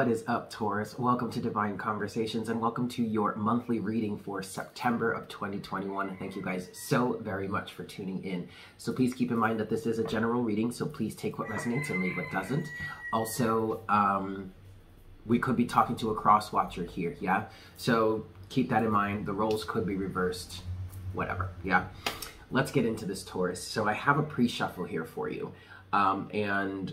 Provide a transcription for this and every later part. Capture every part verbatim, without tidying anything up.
What is up, Taurus? Welcome to Divine Conversations and welcome to your monthly reading for September of twenty twenty-one. And thank you guys so very much for tuning in. So please keep in mind that this is a general reading, so please take what resonates and leave what doesn't. Also, um, we could be talking to a cross watcher here, yeah? So keep that in mind. The roles could be reversed, whatever, yeah? Let's get into this, Taurus. So I have a pre-shuffle here for you. Um, and...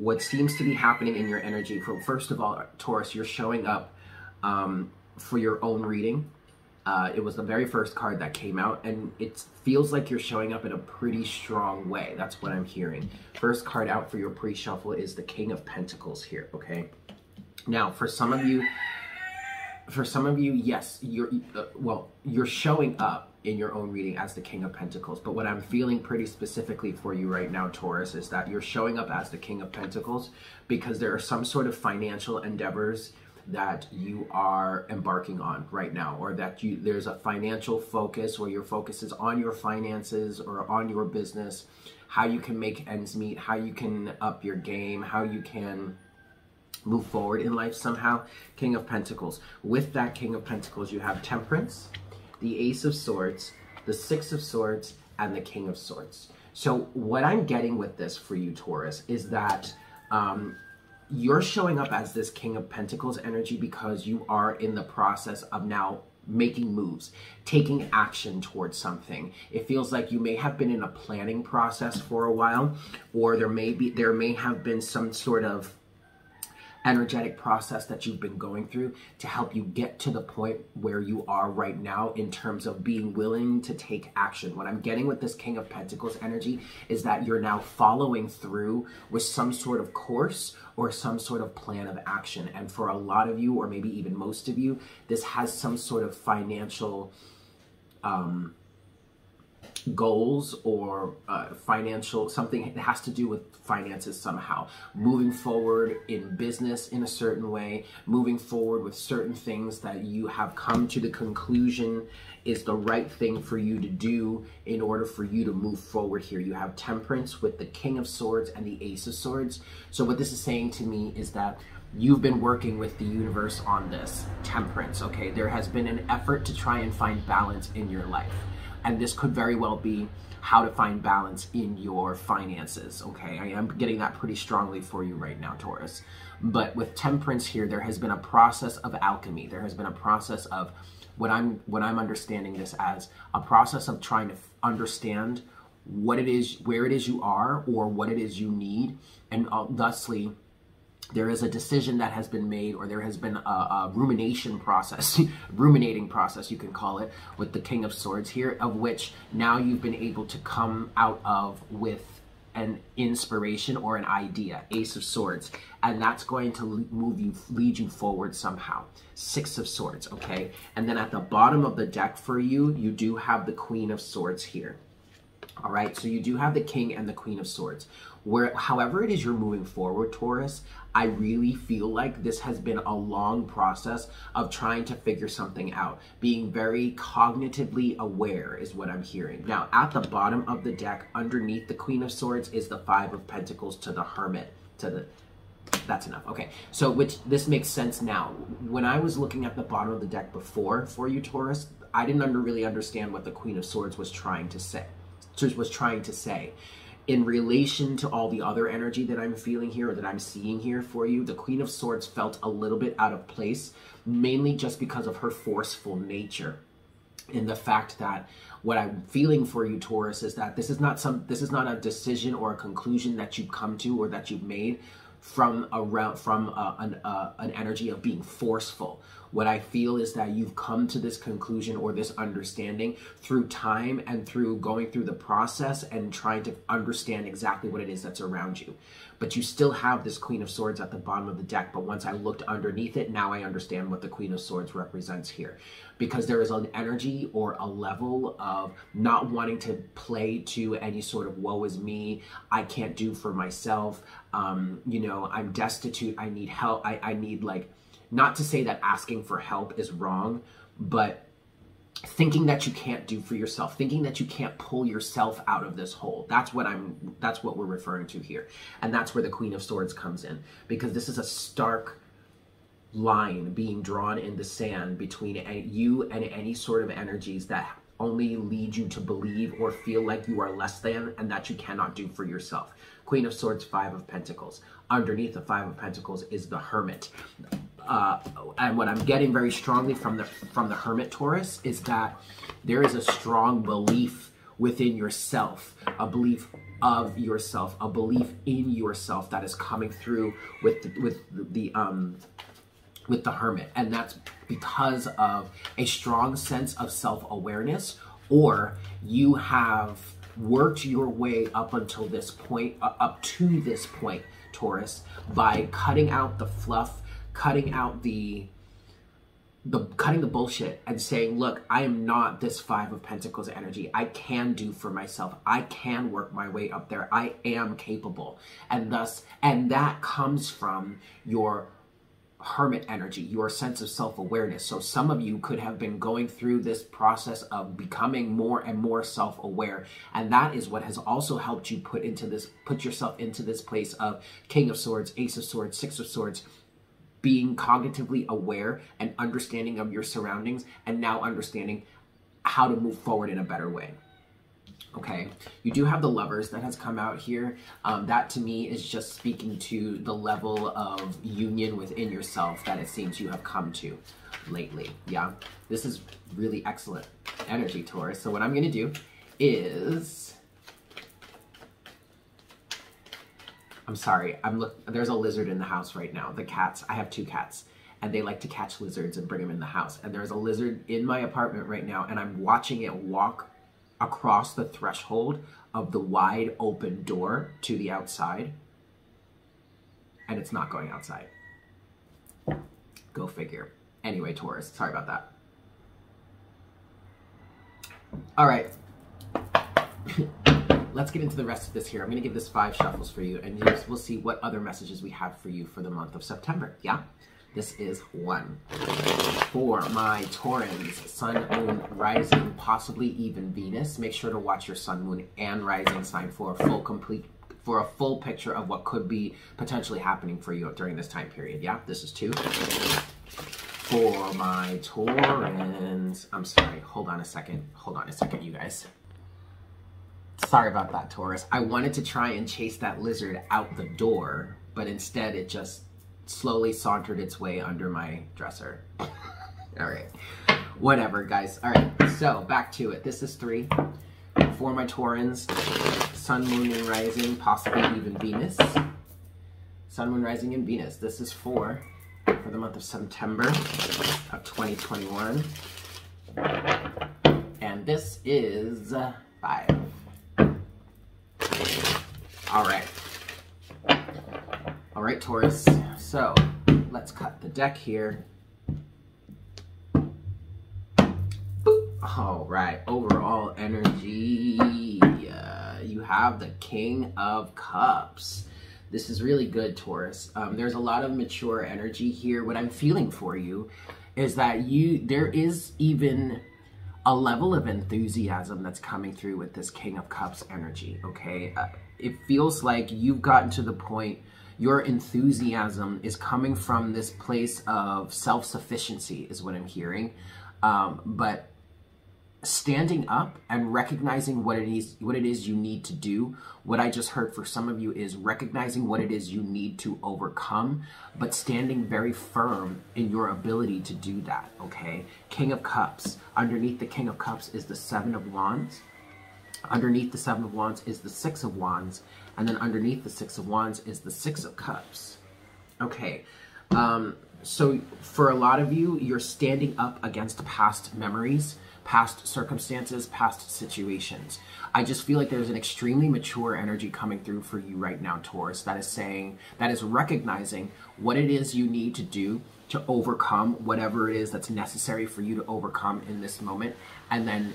What seems to be happening in your energy, for, first of all, Taurus, you're showing up um, for your own reading. Uh, it was the very first card that came out, and it feels like you're showing up in a pretty strong way. That's what I'm hearing. First card out for your pre-shuffle is the King of Pentacles here, okay? Now, for some of you, for some of you, yes, you're, uh, well, you're showing up in your own reading as the King of Pentacles. But what I'm feeling pretty specifically for you right now, Taurus, is that you're showing up as the King of Pentacles because there are some sort of financial endeavors that you are embarking on right now, or that you there's a financial focus where your focus is on your finances or on your business, how you can make ends meet, how you can up your game, how you can move forward in life somehow. King of Pentacles. With that King of Pentacles, you have Temperance, the Ace of Swords, the Six of Swords, and the King of Swords. So what I'm getting with this for you, Taurus, is that um, you're showing up as this King of Pentacles energy because you are in the process of now making moves, taking action towards something. It feels like you may have been in a planning process for a while, or there may be, there may have been some sort of energetic process that you've been going through to help you get to the point where you are right now in terms of being willing to take action. What I'm getting with this King of Pentacles energy is that you're now following through with some sort of course or some sort of plan of action. And for a lot of you, or maybe even most of you, this has some sort of financial um, goals or uh, financial, something that has to do with finances somehow. Moving forward in business in a certain way, moving forward with certain things that you have come to the conclusion is the right thing for you to do in order for you to move forward here. You have Temperance with the King of Swords and the Ace of Swords. So what this is saying to me is that you've been working with the universe on this. Temperance, okay? There has been an effort to try and find balance in your life. And this could very well be how to find balance in your finances, okay? I am getting that pretty strongly for you right now, Taurus. But with Temperance here, there has been a process of alchemy. There has been a process of what I'm, what I'm understanding this as, a process of trying to understand what it is, where it is you are, or what it is you need, and uh, thusly, there is a decision that has been made, or there has been a, a rumination process, ruminating process, you can call it, with the King of Swords here, of which now you've been able to come out of with an inspiration or an idea, Ace of Swords, and that's going to move you, lead you forward somehow. Six of Swords, okay? And then at the bottom of the deck for you, you do have the Queen of Swords here. All right, so you do have the King and the Queen of Swords. Where, however it is you're moving forward, Taurus, I really feel like this has been a long process of trying to figure something out. Being very cognitively aware is what I'm hearing. Now, at the bottom of the deck, underneath the Queen of Swords, is the Five of Pentacles to the Hermit, to the... That's enough. Okay, so which this makes sense now. When I was looking at the bottom of the deck before for you, Taurus, I didn't under, really understand what the Queen of Swords was trying to say. was trying to say in relation to all the other energy that I'm feeling here, or that I'm seeing here for you. The Queen of Swords felt a little bit out of place, mainly just because of her forceful nature, and the fact that what I'm feeling for you, Taurus, is that this is not some this is not a decision or a conclusion that you've come to or that you've made from around from uh, an, uh, an energy of being forceful. What I feel is that you've come to this conclusion or this understanding through time and through going through the process and trying to understand exactly what it is that's around you. But you still have this Queen of Swords at the bottom of the deck. But once I looked underneath it, now I understand what the Queen of Swords represents here, because there is an energy or a level of not wanting to play to any sort of woe is me, I can't do for myself, um, you know, I'm destitute, I need help, I, I need like, not to say that asking for help is wrong, but thinking that you can't do for yourself, thinking that you can't pull yourself out of this hole. That's what I'm, that's what we're referring to here. And that's where the Queen of Swords comes in, because this is a stark line being drawn in the sand between you and any sort of energies that only lead you to believe or feel like you are less than and that you cannot do for yourself. Queen of Swords, Five of Pentacles. Underneath the Five of Pentacles is the Hermit. Uh, and what I'm getting very strongly from the, from the Hermit, Taurus, is that there is a strong belief within yourself, a belief of yourself, a belief in yourself that is coming through with the, with the, um, with the Hermit. And that's because of a strong sense of self-awareness, or you have worked your way up until this point, uh, up to this point, Taurus, by cutting out the fluff, cutting out the, the cutting the bullshit and saying, look, I am not this Five of Pentacles energy. I can do for myself. I can work my way up there. I am capable. And thus, and that comes from your Hermit energy, your sense of self-awareness. So some of you could have been going through this process of becoming more and more self-aware, and that is what has also helped you put into this put yourself into this place of King of Swords, Ace of Swords, Six of Swords, being cognitively aware and understanding of your surroundings, and now understanding how to move forward in a better way. Okay, you do have the Lovers that has come out here. Um, that to me is just speaking to the level of union within yourself that it seems you have come to lately. Yeah, this is really excellent energy, Taurus. So what I'm going to do is... I'm sorry, I'm look. There's a lizard in the house right now. The cats, I have two cats, and they like to catch lizards and bring them in the house. And there's a lizard in my apartment right now, and I'm watching it walk across the threshold of the wide open door to the outside, and it's not going outside. Go figure. Anyway, Taurus, sorry about that. All right. Let's get into the rest of this here. I'm going to give this five shuffles for you, and we'll see what other messages we have for you for the month of September. Yeah? This is one for my Taurans, Sun, Moon, Rising, possibly even Venus. Make sure to watch your Sun, Moon, and Rising sign for a full complete for a full picture of what could be potentially happening for you during this time period. Yeah, this is two for my Taurans. I'm sorry. Hold on a second. Hold on a second, you guys. Sorry about that, Taurus. I wanted to try and chase that lizard out the door, but instead it just slowly sauntered its way under my dresser. All right, whatever, guys. All right, so back to it. This is three for my Taurans, Sun, Moon, and Rising, possibly even Venus. Sun, Moon, Rising, and Venus. This is four for the month of September of twenty twenty-one, and this is five. All right. All right, Taurus, so let's cut the deck here. Boop. All right, overall energy. Uh, you have the King of Cups. This is really good, Taurus. Um, there's a lot of mature energy here. What I'm feeling for you is that you there is even a level of enthusiasm that's coming through with this King of Cups energy, okay? Uh, it feels like you've gotten to the point your enthusiasm is coming from this place of self-sufficiency is what I'm hearing. Um, but standing up and recognizing what it is, what it is you need to do. What I just heard for some of you is recognizing what it is you need to overcome, but standing very firm in your ability to do that, okay? King of Cups. Underneath the King of Cups is the Seven of Wands. Underneath the Seven of Wands is the Six of Wands. And then underneath the Six of Wands is the Six of Cups. Okay, um, so for a lot of you, you're standing up against past memories, past circumstances, past situations. I just feel like there's an extremely mature energy coming through for you right now, Taurus, that is saying, that is recognizing what it is you need to do to overcome whatever it is that's necessary for you to overcome in this moment, and then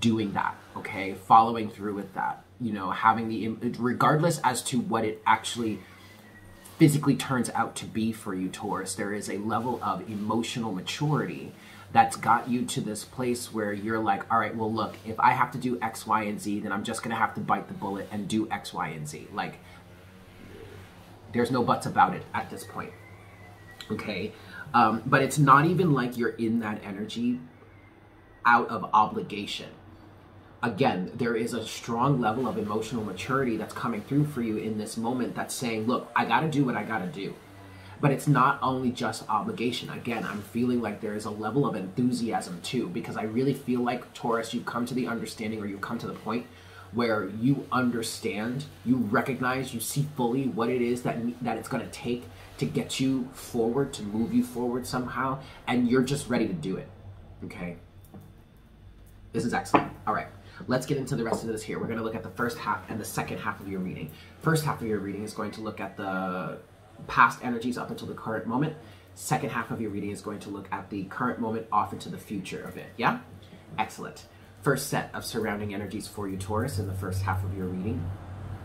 doing that, okay? Following through with that. You know, having the, regardless as to what it actually physically turns out to be for you, Taurus, there is a level of emotional maturity that's got you to this place where you're like, all right, well, look, if I have to do X, Y, and Z, then I'm just going to have to bite the bullet and do X, Y, and Z. Like, there's no buts about it at this point, okay? Um, but it's not even like you're in that energy out of obligation. Again, there is a strong level of emotional maturity that's coming through for you in this moment that's saying, look, I got to do what I got to do. But it's not only just obligation. Again, I'm feeling like there is a level of enthusiasm too, because I really feel like, Taurus, you've come to the understanding, or you've come to the point where you understand, you recognize, you see fully what it is that, that it's going to take to get you forward, to move you forward somehow, and you're just ready to do it, okay? This is excellent. All right, let's get into the rest of this here. We're going to look at the first half and the second half of your reading. First half of your reading is going to look at the past energies up until the current moment. Second half of your reading is going to look at the current moment off into the future of it, yeah? Excellent. First set of surrounding energies for you, Taurus, in the first half of your reading.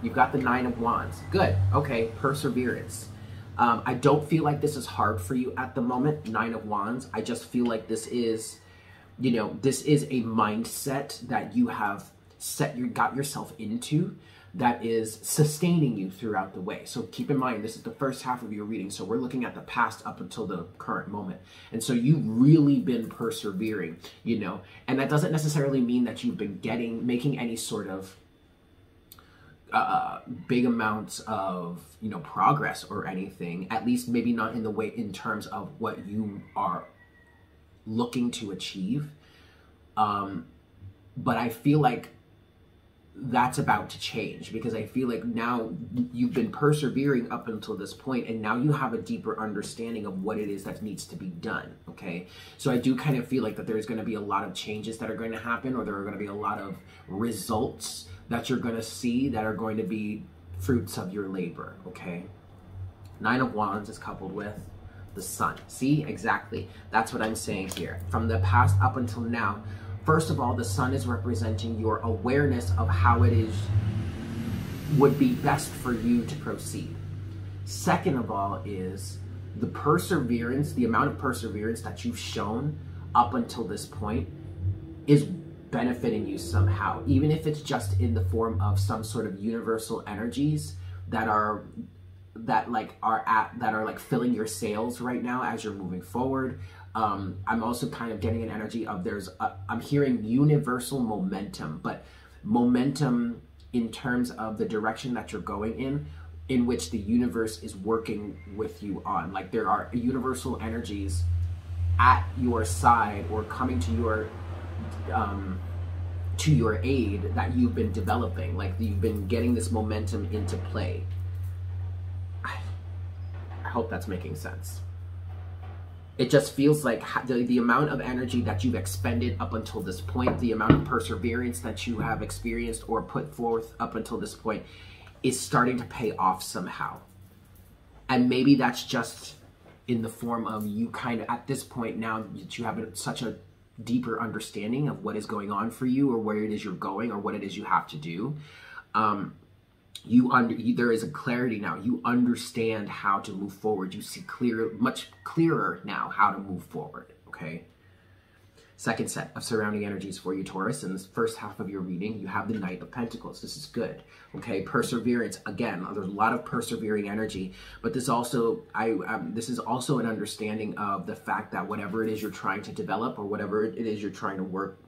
You've got the Nine of Wands. Good. Okay. Perseverance. Um, I don't feel like this is hard for you at the moment, Nine of Wands. I just feel like this is, you know, this is a mindset that you have set, you got yourself into, that is sustaining you throughout the way. So keep in mind, this is the first half of your reading. So we're looking at the past up until the current moment. And so you've really been persevering, you know, and that doesn't necessarily mean that you've been getting, making any sort of uh, big amounts of, you know, progress or anything, at least maybe not in the way, in terms of what you are looking to achieve. Um, but I feel like that's about to change, because I feel like now you've been persevering up until this point, and now you have a deeper understanding of what it is that needs to be done, okay? So I do kind of feel like that there's going to be a lot of changes that are going to happen, or there are going to be a lot of results that you're going to see that are going to be fruits of your labor, okay? Nine of Wands is coupled with the Sun. See? Exactly. That's what I'm saying here. From the past up until now, first of all, the Sun is representing your awareness of how it is would be best for you to proceed. Second of all is the perseverance, the amount of perseverance that you've shown up until this point is benefiting you somehow, even if it's just in the form of some sort of universal energies that are that like are at that are like filling your sails right now as you're moving forward. Um, I'm also kind of getting an energy of there's, a, I'm hearing universal momentum, but momentum in terms of the direction that you're going in, in which the universe is working with you on. Like there are universal energies at your side or coming to your, um, to your aid that you've been developing. Like you've been getting this momentum into play. I, I hope that's making sense. It just feels like the, the amount of energy that you've expended up until this point, the amount of perseverance that you have experienced or put forth up until this point is starting to pay off somehow. And maybe that's just in the form of you kind of, at this point now that you have a, such a deeper understanding of what is going on for you or where it is you're going or what it is you have to do. Um, You under there is a clarity now. You understand how to move forward. You see clear, much clearer now how to move forward. Okay. Second set of surrounding energies for you, Taurus. In this first half of your reading, you have the Knight of Pentacles. This is good. Okay, perseverance. Again, there's a lot of persevering energy, but this also, I um, this is also an understanding of the fact that whatever it is you're trying to develop or whatever it is you're trying to work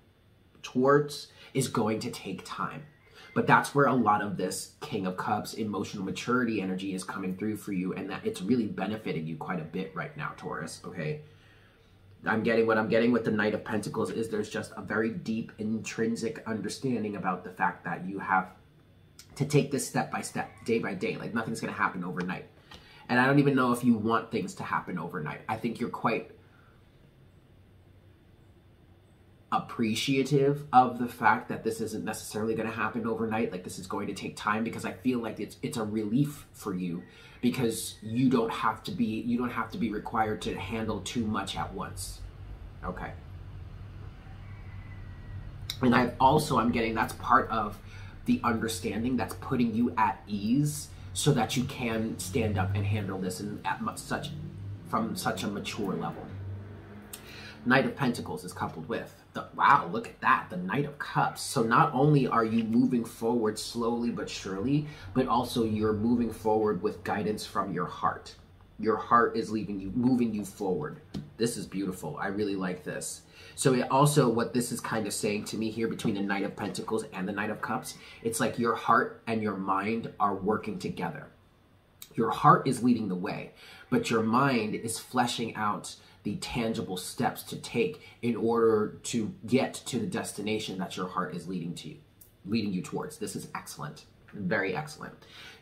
towards is going to take time. But that's where a lot of this King of Cups emotional maturity energy is coming through for you, and that it's really benefiting you quite a bit right now, Taurus, okay? I'm getting what I'm getting with the Knight of Pentacles is there's just a very deep intrinsic understanding about the fact that you have to take this step by step, day by day, like nothing's going to happen overnight. And I don't even know if you want things to happen overnight. I think you're quite appreciative of the fact that this isn't necessarily going to happen overnight. Like this is going to take time, because I feel like it's it's a relief for you, because you don't have to be you don't have to be required to handle too much at once. Okay. And I also I'm getting that's part of the understanding that's putting you at ease so that you can stand up and handle this and at such from such a mature level. Knight of Pentacles is coupled with the, wow, look at that, the Knight of Cups. So not only are you moving forward slowly but surely, but also you're moving forward with guidance from your heart. your heart is leaving you, moving you forward. This is beautiful. I really like this. So it also, what this is kind of saying to me here between the Knight of Pentacles and the Knight of Cups, it's like your heart and your mind are working together. Your heart is leading the way, but your mind is fleshing out the tangible steps to take in order to get to the destination that your heart is leading to you, leading you towards. This is excellent. Very excellent.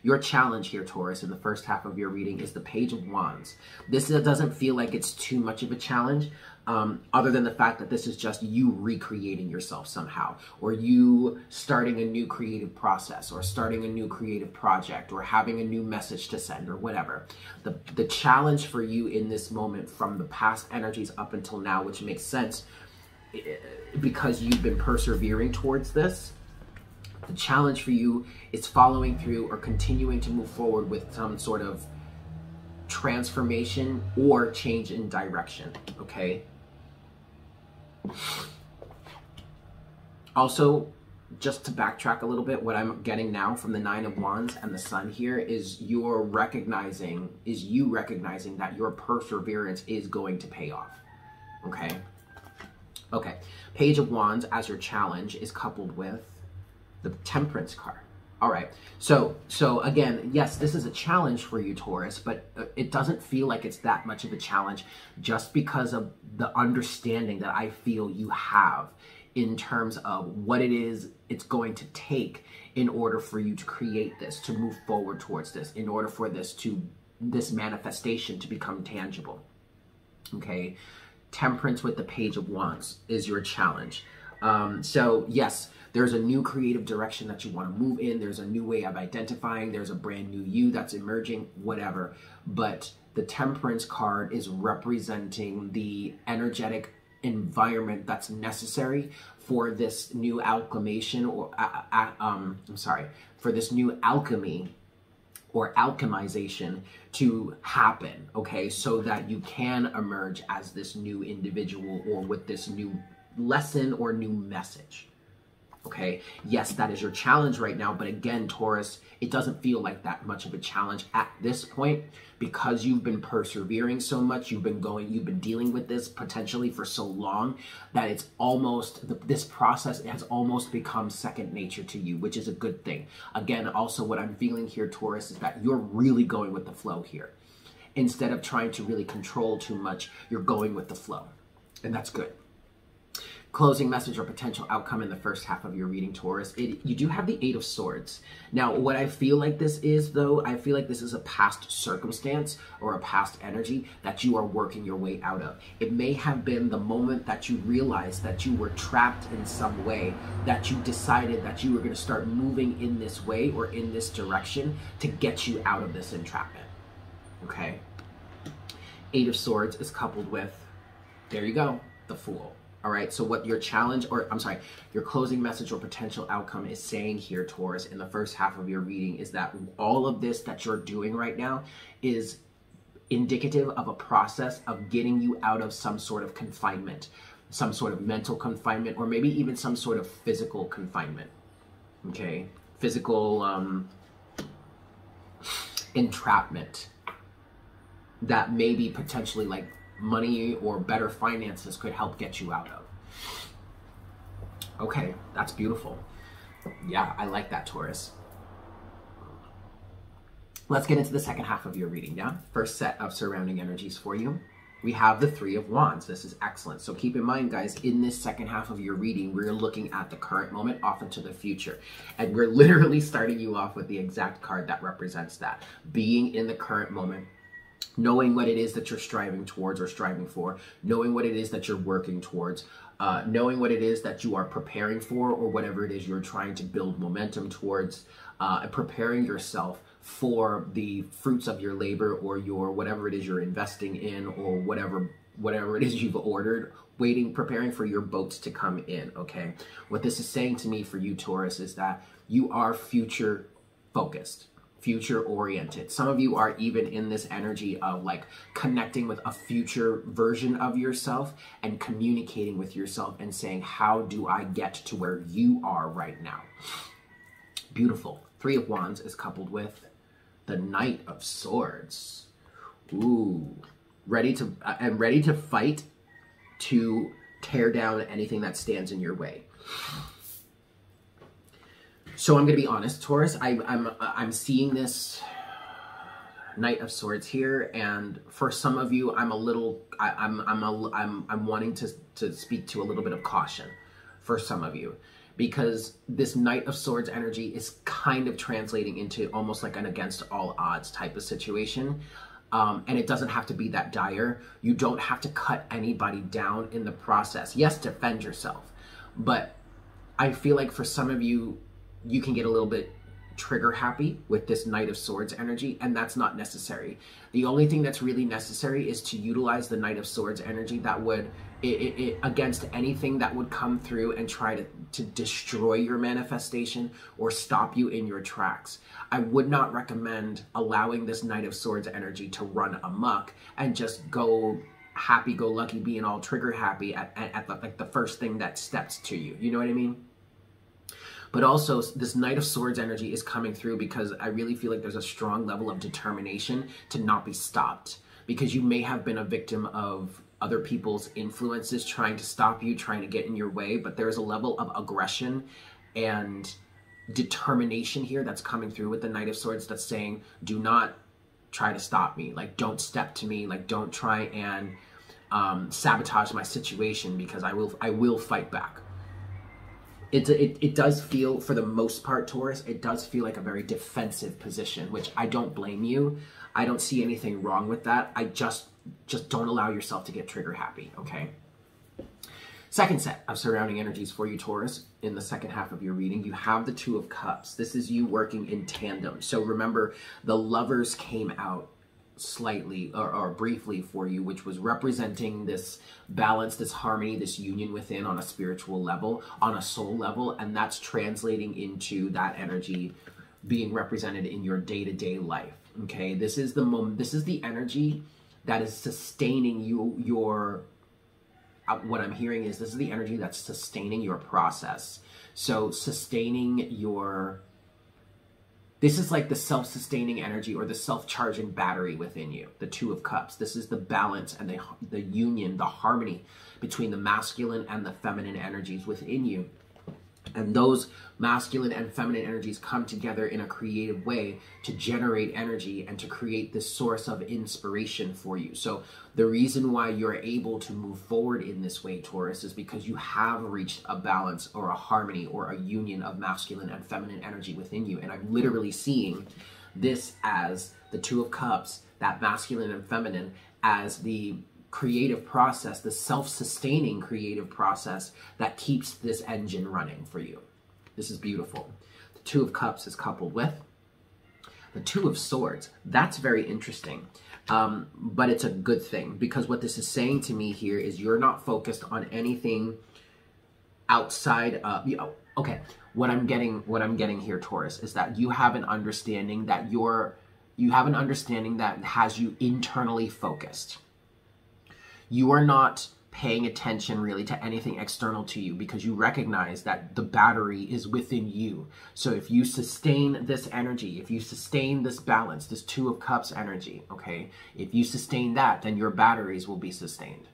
Your challenge here, Taurus, in the first half of your reading is the Page of Wands. This doesn't feel like it's too much of a challenge, um, other than the fact that this is just you recreating yourself somehow, or you starting a new creative process, or starting a new creative project, or having a new message to send, or whatever. The, the challenge for you in this moment from the past energies up until now, which makes sense because you've been persevering towards this, the challenge for you is following through or continuing to move forward with some sort of transformation or change in direction, okay? Also, just to backtrack a little bit, what I'm getting now from the Nine of Wands and the Sun here is you're recognizing, is you recognizing that your perseverance is going to pay off, okay? Okay, Page of Wands as your challenge is coupled with the Temperance card. All right. So, so again, yes, this is a challenge for you, Taurus, but it doesn't feel like it's that much of a challenge just because of the understanding that I feel you have in terms of what it is it's going to take in order for you to create this, to move forward towards this, in order for this to, this manifestation to become tangible. Okay. Temperance with the Page of Wands is your challenge. Um, so yes, there's a new creative direction that you want to move in. There's a new way of identifying. There's a brand new you that's emerging, whatever. But the Temperance card is representing the energetic environment that's necessary for this new alchemation or, uh, uh, um, I'm sorry, for this new alchemy or alchemization to happen, okay? So that you can emerge as this new individual or with this new lesson or new message. Okay, yes, that is your challenge right now, but again, Taurus, it doesn't feel like that much of a challenge at this point because you've been persevering so much, you've been going, you've been dealing with this potentially for so long that it's almost, this process has almost become second nature to you, which is a good thing. Again, also what I'm feeling here, Taurus, is that you're really going with the flow here. Instead of trying to really control too much, you're going with the flow, and that's good. Closing message or potential outcome in the first half of your reading, Taurus. It, you do have the Eight of Swords. Now, what I feel like this is, though, I feel like this is a past circumstance or a past energy that you are working your way out of. It may have been the moment that you realized that you were trapped in some way, that you decided that you were going to start moving in this way or in this direction to get you out of this entrapment, okay? Eight of Swords is coupled with, there you go, the Fool. All right, so what your challenge, or I'm sorry, your closing message or potential outcome is saying here, Taurus, in the first half of your reading is that all of this that you're doing right now is indicative of a process of getting you out of some sort of confinement, some sort of mental confinement, or maybe even some sort of physical confinement, okay? Physical um, entrapment that may be potentially like money or better finances could help get you out of. Okay, that's beautiful. Yeah, I like that, Taurus. Let's get into the second half of your reading, yeah? First set of surrounding energies for you. We have the Three of Wands. This is excellent. So keep in mind, guys, in this second half of your reading, we're looking at the current moment off into the future. And we're literally starting you off with the exact card that represents that. Being in the current moment, knowing what it is that you're striving towards or striving for, knowing what it is that you're working towards, uh, knowing what it is that you are preparing for or whatever it is you're trying to build momentum towards, uh, and preparing yourself for the fruits of your labor or your whatever it is you're investing in or whatever whatever it is you've ordered, waiting, preparing for your boats to come in, okay? What this is saying to me for you, Taurus, is that you are future-focused. Future-oriented. Some of you are even in this energy of like connecting with a future version of yourself and communicating with yourself and saying, how do I get to where you are right now? Beautiful. Three of Wands is coupled with the Knight of Swords. Ooh. Ready to, I'm ready to fight to tear down anything that stands in your way. So I'm going to be honest, Taurus, I, I'm, I'm seeing this Knight of Swords here. And for some of you, I'm a little, I, I'm, I'm, a, I'm, I'm wanting to, to speak to a little bit of caution for some of you, because this Knight of Swords energy is kind of translating into almost like an against all odds type of situation. Um, and it doesn't have to be that dire. You don't have to cut anybody down in the process. Yes, defend yourself. But I feel like for some of you, you can get a little bit trigger happy with this Knight of Swords energy, and that's not necessary. The only thing that's really necessary is to utilize the Knight of Swords energy that would, it, it, it, against anything that would come through and try to, to destroy your manifestation or stop you in your tracks. I would not recommend allowing this Knight of Swords energy to run amok and just go happy-go-lucky, being all trigger happy at, at, at the, like the first thing that steps to you. You know what I mean? But also, this Knight of Swords energy is coming through because I really feel like there's a strong level of determination to not be stopped, because you may have been a victim of other people's influences trying to stop you, trying to get in your way, but there's a level of aggression and determination here that's coming through with the Knight of Swords that's saying, do not try to stop me. Like, don't step to me. Like, don't try and um, sabotage my situation, because I will, I will fight back. It, it, it does feel, for the most part, Taurus, it does feel like a very defensive position, which I don't blame you. I don't see anything wrong with that. I just, just don't allow yourself to get trigger happy, okay? Second set of surrounding energies for you, Taurus, in the second half of your reading. You have the Two of Cups. This is you working in tandem. So remember, the Lovers came out slightly or, or briefly for you, which was representing this balance, this harmony, this union within on a spiritual level, on a soul level, and that's translating into that energy being represented in your day-to-day life. Okay, this is the moment, this is the energy that is sustaining you, your uh, what I'm hearing is this is the energy that's sustaining your process. So sustaining your This is like the self-sustaining energy or the self-charging battery within you, the Two of Cups. This is the balance and the, the union, the harmony between the masculine and the feminine energies within you. And those masculine and feminine energies come together in a creative way to generate energy and to create this source of inspiration for you. So the reason why you're able to move forward in this way, Taurus, is because you have reached a balance or a harmony or a union of masculine and feminine energy within you. And I'm literally seeing this as the Two of Cups, that masculine and feminine, as the creative process, the self-sustaining creative process that keeps this engine running for you. This is beautiful. The Two of Cups is coupled with the Two of Swords. That's very interesting, um, but it's a good thing, because what this is saying to me here is you're not focused on anything outside of, you know, okay, what I'm getting, what I'm getting here, Taurus, is that you have an understanding that you're, you have an understanding that has you internally focused. You are not paying attention really to anything external to you, because you recognize that the battery is within you. So if you sustain this energy, if you sustain this balance, this Two of Cups energy, okay, if you sustain that, then your batteries will be sustained.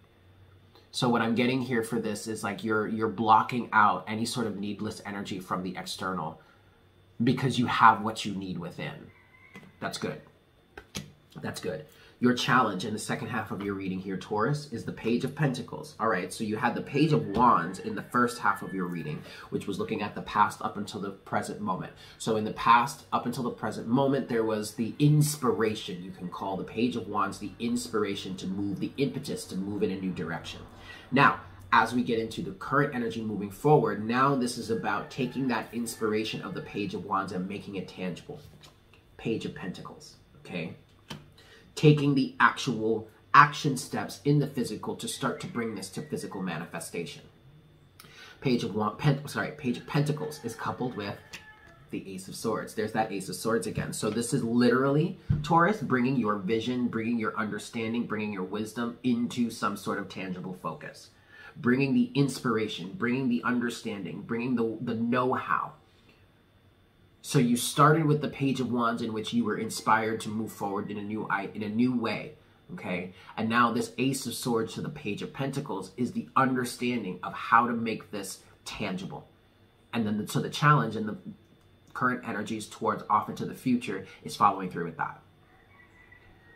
So what I'm getting here for this is like you're, you're blocking out any sort of needless energy from the external, because you have what you need within. That's good. That's good. Your challenge in the second half of your reading here, Taurus, is the Page of Pentacles. All right, so you had the Page of Wands in the first half of your reading, which was looking at the past up until the present moment. So in the past, up until the present moment, there was the inspiration. You can call the Page of Wands the inspiration to move, the impetus to move in a new direction. Now, as we get into the current energy moving forward, now this is about taking that inspiration of the Page of Wands and making it tangible. Page of Pentacles, okay? Taking the actual action steps in the physical to start to bring this to physical manifestation. Page of one, pen, sorry, Page of Pentacles is coupled with the Ace of Swords. There's that Ace of Swords again. So this is literally, Taurus, bringing your vision, bringing your understanding, bringing your wisdom into some sort of tangible focus. Bringing the inspiration, bringing the understanding, bringing the, the know-how. So you started with the Page of Wands, in which you were inspired to move forward in a new in a new way. Okay, and now this Ace of Swords to the Page of Pentacles is the understanding of how to make this tangible. And then the, so the challenge and the current energies towards off into the future is following through with that.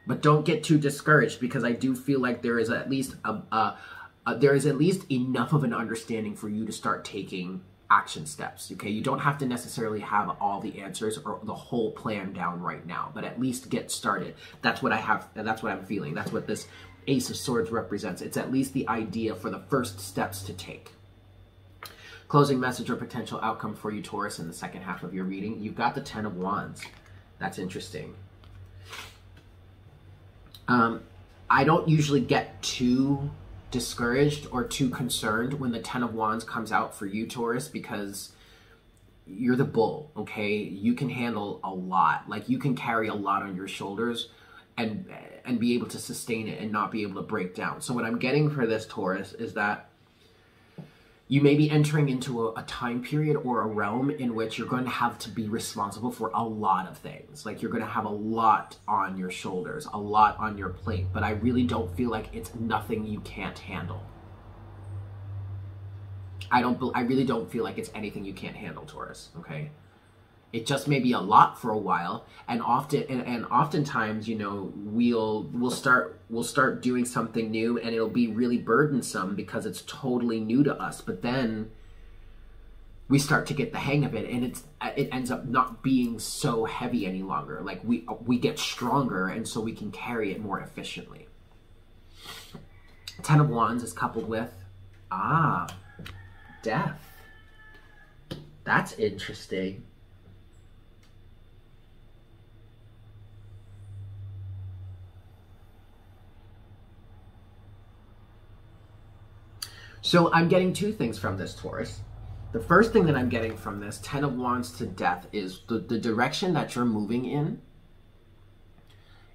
But don't get too discouraged, because I do feel like there is at least a, a, a there is at least enough of an understanding for you to start taking action steps. Okay, you don't have to necessarily have all the answers or the whole plan down right now, but at least get started. That's what I have, and that's what I'm feeling. That's what this Ace of Swords represents. It's at least the idea for the first steps to take. Closing message or potential outcome for you, Taurus, in the second half of your reading. You've got the Ten of Wands. That's interesting. Um, I don't usually get too discouraged or too concerned when the Ten of Wands comes out for you, Taurus, because you're the bull, okay? You can handle a lot. Like, you can carry a lot on your shoulders and and be able to sustain it and not be able to break down. So what I'm getting for this, Taurus, is that you may be entering into a, a time period or a realm in which you're going to have to be responsible for a lot of things. Like, you're going to have a lot on your shoulders, a lot on your plate, but I really don't feel like it's nothing you can't handle. I don't, I really don't feel like it's anything you can't handle, Taurus, okay? It just may be a lot for a while, and often and, and oftentimes, you know, we'll we'll start we'll start doing something new, and it'll be really burdensome because it's totally new to us. But then we start to get the hang of it, and it's it ends up not being so heavy any longer. Like, we we get stronger, and so we can carry it more efficiently. Ten of Wands is coupled with ah, death. That's interesting. So I'm getting two things from this, Taurus. The first thing that I'm getting from this Ten of Wands to death is the, the direction that you're moving in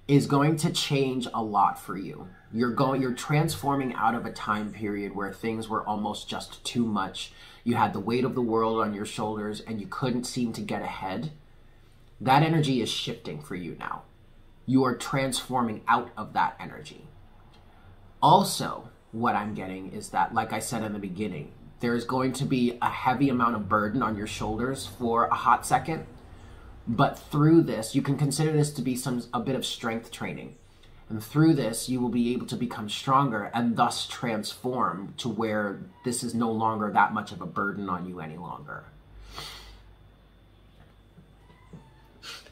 is going to change a lot for you. You're going, you're transforming out of a time period where things were almost just too much. You had the weight of the world on your shoulders and you couldn't seem to get ahead. That energy is shifting for you now. You are transforming out of that energy. Also, what I'm getting is that, like I said in the beginning, there's going to be a heavy amount of burden on your shoulders for a hot second. But through this, you can consider this to be some a bit of strength training. And through this, you will be able to become stronger and thus transform to where this is no longer that much of a burden on you any longer.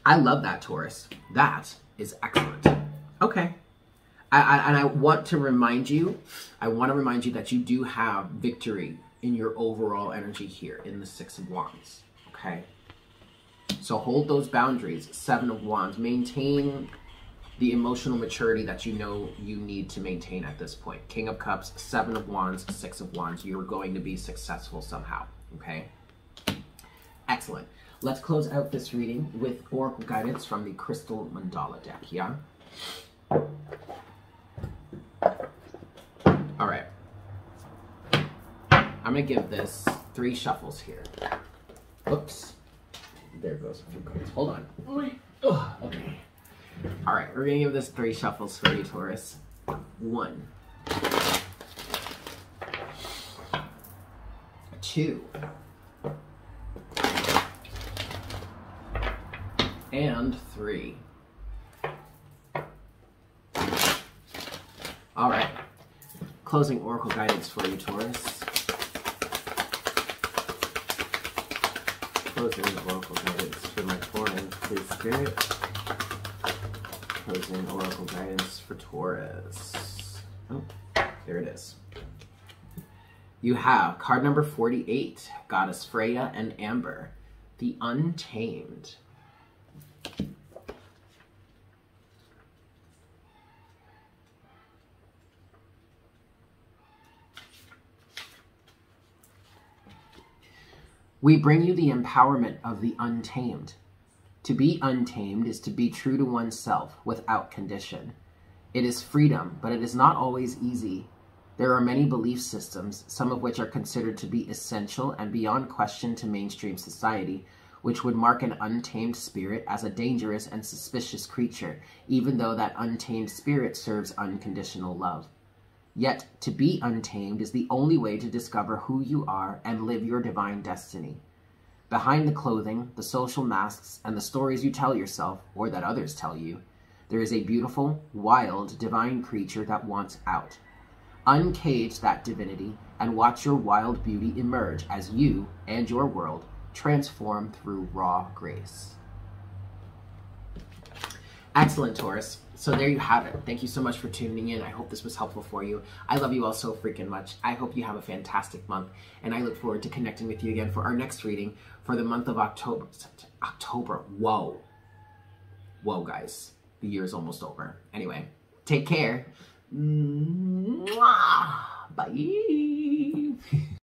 I love that, Taurus. That is excellent. Okay. I, I, and I want to remind you, I want to remind you that you do have victory in your overall energy here in the Six of Wands, okay? So hold those boundaries, Seven of Wands. Maintain the emotional maturity that you know you need to maintain at this point. King of Cups, Seven of Wands, Six of Wands. You're going to be successful somehow, okay? Excellent. Let's close out this reading with Oracle guidance from the Crystal Mandala deck, yeah? All right, I'm going to give this three shuffles here. Oops, there goes a few cards. Hold on. Oh, okay. All right, we're going to give this three shuffles for you, Taurus. One. Two. And three. All right. Closing Oracle guidance for you, Taurus. Closing Oracle guidance for my Taurus, please, Spirit. Closing Oracle guidance for Taurus. Oh, there it is. You have card number forty-eight, Goddess Freya and Amber, the Untamed. We bring you the empowerment of the untamed. To be untamed is to be true to oneself without condition. It is freedom, but it is not always easy. There are many belief systems, some of which are considered to be essential and beyond question to mainstream society, which would mark an untamed spirit as a dangerous and suspicious creature, even though that untamed spirit serves unconditional love. Yet, to be untamed is the only way to discover who you are and live your divine destiny. Behind the clothing, the social masks, and the stories you tell yourself, or that others tell you, there is a beautiful, wild, divine creature that wants out. Uncage that divinity and watch your wild beauty emerge as you and your world transform through raw grace. Excellent, Taurus. So there you have it. Thank you so much for tuning in. I hope this was helpful for you. I love you all so freaking much. I hope you have a fantastic month, and I look forward to connecting with you again for our next reading for the month of October. October. Whoa. Whoa, guys. The year is almost over. Anyway, take care. Mwah. Bye.